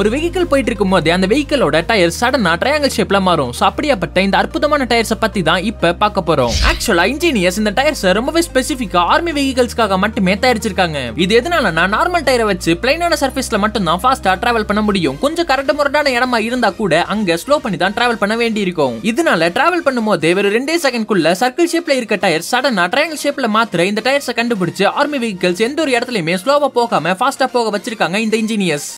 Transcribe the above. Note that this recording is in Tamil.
ஒரு வெஹிக்கிள் போயிட்டு இருக்கும்போது அந்த வெஹிக்கிளோட டயர் சடனா ட்ரையாங்கிள் ஷேப்ல மாறும். சோ அப்படியாப்பட்ட இந்த அற்புதமான டயர்ஸை பத்தி தான் இப்ப பார்க்க போறோம். ஆக்சுவலா இன்ஜினியர்ஸ் இந்த டயர்ஸ் ரொம்பவே ஸ்பெசிபிக்கா ஆர்மி வெஹிக்கிள்ஸ்க்காக மட்டுமே தயாரிச்சிருக்காங்க. இது எதனாலனா நார்மல் டயரை வச்சு பிளைனான சர்ஃபேஸ்ல மட்டும் தான் ஃபாஸ்டா டிராவல் பண்ண முடியும். கொஞ்சம் கரண்ட் முரடான இடமா இருந்தா கூட அங்க ஸ்லோ பண்ணி தான் டிராவல் பண்ண வேண்டி இருக்கும். இதனால டிராவல் பண்ணும்போது வெறும் 2 செகண்ட்குள்ள சர்க்கிள் ஷேப்ல இருக்க டயர் சடனா ட்ரையாங்கிள் ஷேப்ல மாத்திர இந்த டயர்ஸை கண்டுபிடிச்சு ஆர்மி வெஹிக்கிள்ஸ் எந்த ஒரு இடத்துலயுமே ஸ்லோவா போகாம ஃபாஸ்டா போக வச்சிருக்காங்க இந்த இன்ஜினியர்ஸ்.